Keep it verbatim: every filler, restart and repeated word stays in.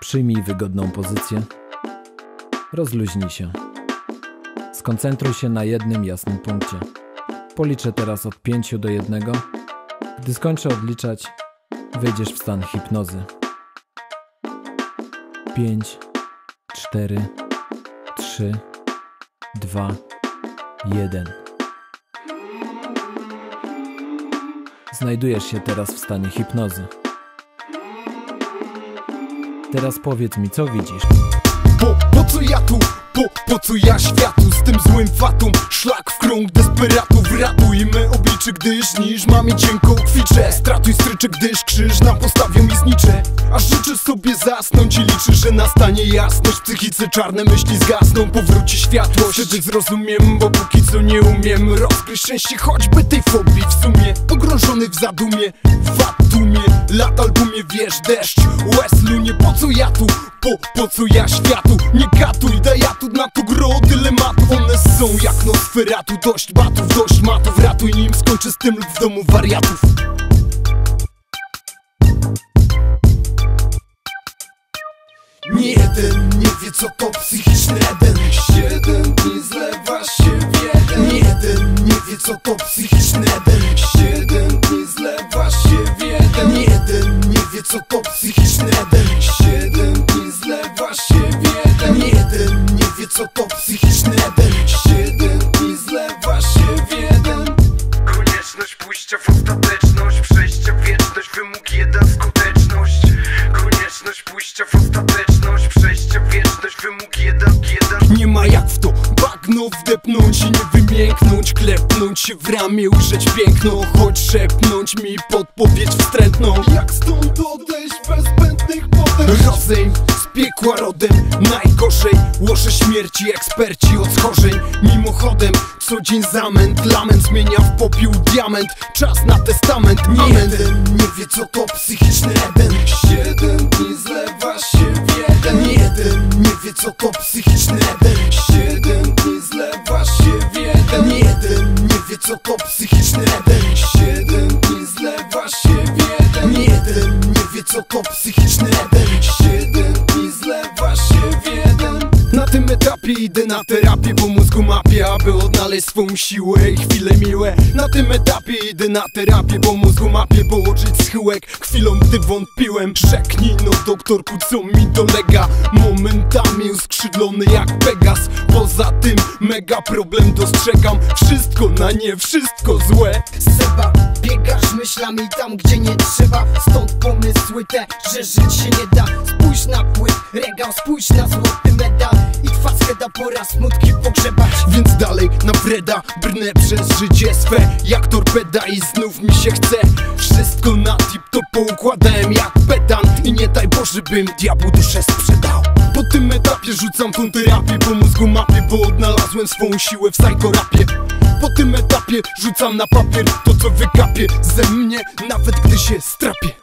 Przyjmij wygodną pozycję. Rozluźnij się. Skoncentruj się na jednym jasnym punkcie. Policzę teraz od pięciu do jednego. Gdy skończę odliczać, wejdziesz w stan hipnozy. pięć, cztery, trzy, dwa, jeden. Znajdujesz się teraz w stanie hipnozy. Teraz powiedz mi, co widzisz. Po, po co ja tu? Po, po co ja światu? Z tym złym fatum, szlak w krąg desperatów. Ratujmy obliczy, gdyż niż mamy cienko kwicze. Stratuj stryczę, gdyż krzyż nam postawią i znicze. Aż życzę sobie zasnąć i liczę, że nastanie jasność. W psychice czarne myśli zgasną, powróci światłość. Wtedy zrozumiem, bo póki co nie umiem rozgryźć szczęście choćby tej fobii. W sumie pogrążony w zadumie, w fatumie lat albumie, wiesz, deszcz, łez lunie. Po co ja tu? Po, po co ja światu? Nie gatuj, daj ja tu na to gro dylematów. One są jak Nosferatu, dość batów, dość matów. Ratuj, nim skończę z tym lub w domu wariatów. Nie jeden nie wie, co to psychiczny Eden. Siedem dni zlewa się w jeden. Nie jeden nie wie, co to psychiczny Eden. Siedem dni zlewa się w jeden. Nie jeden nie wie, co to psychiczny Eden. Siedem dni zlewa się w jeden. Nie jeden nie wie, co to psychiczny Eden. Siedem dni zlewa się w jeden. Konieczność pójścia w ostateczność, przejścia w wieczność, wymóg jeden, skuteczność. Konieczność pójścia w ostateczność, przejścia w wieczność, wymóg jeden, jeden. Nie ma jak w to bagno wdepnąć i nie wymięknąć. Klepnąć się w ramię, ujrzeć piękno. Choć szepnąć mi podpowiedź wstrętną. Jak stąd odejść bez zbędnych podejść? Rozejm z piekła rodem, najgorzej. Łoże śmierci, eksperci od schorzeń. Mimochodem, co dzień zamęt. Lament zmienia w popiół diament. Czas na testament. Nie jeden nie wie, co to psychiczny Eden. Siedem dni zlewa się w jeden. Nie jeden nie wie, co to psychiczny Eden. Siedem dni zlewa się w jeden. Nie jeden nie wie, co to psychiczny Eden. Siedem dni zlewa się w jeden. Nie jeden nie wie, co to psychiczny Eden. Siedem dni zlewa się w jeden. Na tym etapie idę na terapię, bo mózgu mapię, aby odnaleźć swą siłę i chwile miłe. Na tym etapie idę na terapię, bo mózgu mapię, położyć schyłek chwilą, gdy wątpiłem. Rzeknij no doktorku, co mi dolega. Momentami uskrzydlony jak Pegas. Poza tym mega problem dostrzegam. Wszystko na nie, wszystko złe. Seba, biegasz myślami tam, gdzie nie trzeba. Stąd pomysły te, że żyć się nie da. Spójrz na płyt regał, spójrz na złoty medal. I twa skeda, pora smutki pogrzebać. Więc dalej na Freda brnę przez życie swe jak torpeda i znów mi się chce. Wszystko na tip to poukładałem jak pedant. I nie daj Boże, bym diabłu duszę sprzedał. Po tym etapie rzucam tą terapię, po mózgu mapię, bo odnalazłem swą siłę w psychorapie. Po tym etapie rzucam na papier to, co wykapię ze mnie, nawet gdy się strapię.